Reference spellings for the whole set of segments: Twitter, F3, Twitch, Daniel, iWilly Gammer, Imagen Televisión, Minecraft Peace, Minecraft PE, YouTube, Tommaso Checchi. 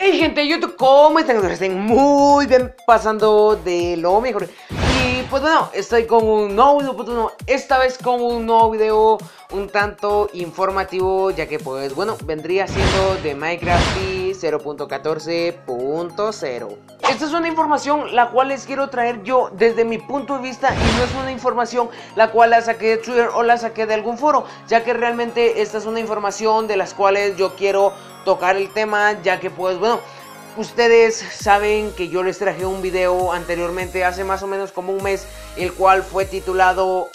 Hey gente de YouTube, ¿cómo están? Estén muy bien, pasando de lo mejor. Y pues bueno, estoy con un nuevo video, esta vez con un nuevo video un tanto informativo, ya que pues bueno, vendría siendo de Minecraft PE 0.14.0. Esta es una información la cual les quiero traer yo desde mi punto de vista, y no es una información la cual la saqué de Twitter o la saqué de algún foro, ya que realmente esta es una información de las cuales yo quiero tocar el tema, ya que pues bueno, ustedes saben que yo les traje un video anteriormente hace más o menos como un mes, el cual fue titulado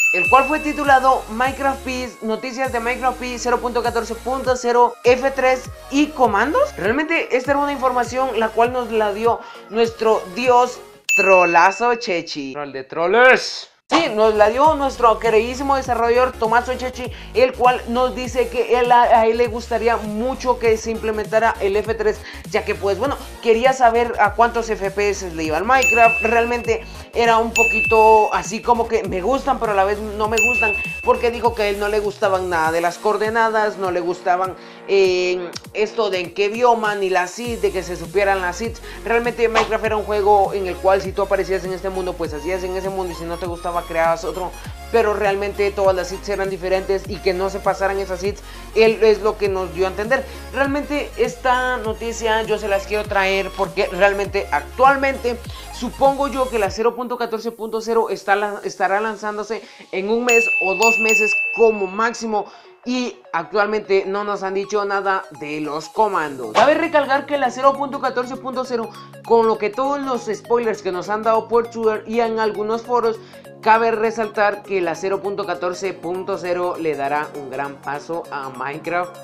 Minecraft Peace, noticias de Minecraft Peace 0.14.0 F3 y comandos. Realmente esta era una información la cual nos la dio nuestro dios Tommaso Checchi, el de troles. Sí, nos la dio nuestro queridísimo desarrollador Tommaso Checchi, el cual nos dice que a él le gustaría mucho que se implementara el F3, ya que pues bueno, quería saber a cuántos FPS le iba al Minecraft. Realmente era un poquito así como que me gustan pero a la vez no me gustan, porque dijo que a él no le gustaban nada de las coordenadas, no le gustaban esto de en qué bioma, ni las seeds, de que se supieran las seeds. Realmente Minecraft era un juego en el cual si tú aparecías en este mundo, pues hacías en ese mundo, y si no te gustaba creabas otro, pero realmente todas las seeds eran diferentes y que no se pasaran esas seeds, él es lo que nos dio a entender. Realmente esta noticia yo se las quiero traer porque realmente actualmente supongo yo que la 0.14.0 estará lanzándose en un mes o 2 meses como máximo. Y actualmente no nos han dicho nada de los comandos. Cabe recalcar que la 0.14.0, con lo que todos los spoilers que nos han dado por Twitter y en algunos foros, cabe resaltar que la 0.14.0 le dará un gran paso a Minecraft.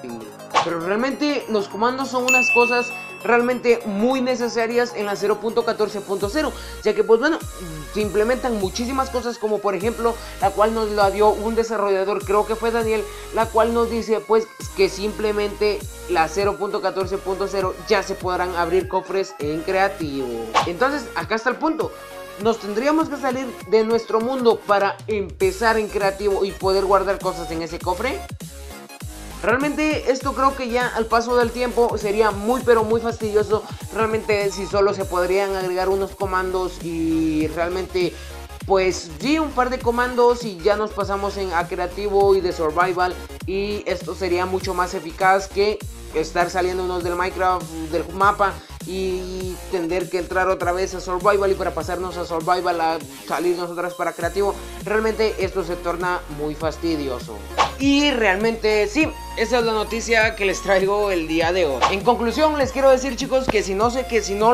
Pero realmente los comandos son unas cosas realmente muy necesarias en la 0.14.0, ya que pues bueno, se implementan muchísimas cosas, como por ejemplo la cual nos la dio un desarrollador, creo que fue Daniel, la cual nos dice pues que simplemente la 0.14.0 ya se podrán abrir cofres en creativo. Entonces acá está el punto, nos tendríamos que salir de nuestro mundo para empezar en creativo y poder guardar cosas en ese cofre. Realmente esto creo que ya al paso del tiempo sería muy pero muy fastidioso. Realmente si solo se podrían agregar unos comandos, y realmente pues sí, un par de comandos y ya nos pasamos a creativo y de survival, y esto sería mucho más eficaz que estar saliéndonos del Minecraft, del mapa, y tener que entrar otra vez a survival, y para pasarnos a survival a salir nosotras para creativo. Realmente esto se torna muy fastidioso. Y realmente sí, esa es la noticia que les traigo el día de hoy. En conclusión les quiero decir chicos que si no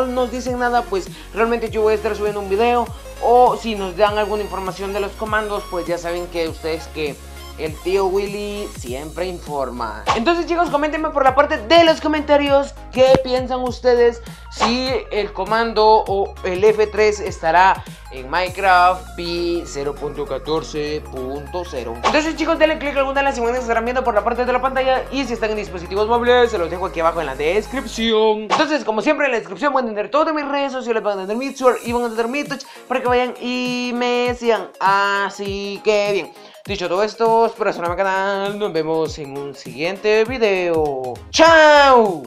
nos dicen nada, pues realmente yo voy a estar subiendo un video, o si nos dan alguna información de los comandos, pues ya saben que ustedes que el tío Willy siempre informa. Entonces chicos, coméntenme por la parte de los comentarios qué piensan ustedes, si el comando o el F3 estará en Minecraft PE 0.14.0. Entonces chicos, denle click a alguna de las imágenes que estarán viendo por la parte de la pantalla, y si están en dispositivos móviles se los dejo aquí abajo en la descripción. Entonces como siempre en la descripción van a tener todas mis redes sociales, van a tener mi Twitter y van a tener mi Twitch para que vayan y me sigan. Así que bien, dicho todo esto, espero que se unan a mi canal, nos vemos en un siguiente video. ¡Chao!